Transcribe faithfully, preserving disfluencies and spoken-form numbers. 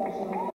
Gracias.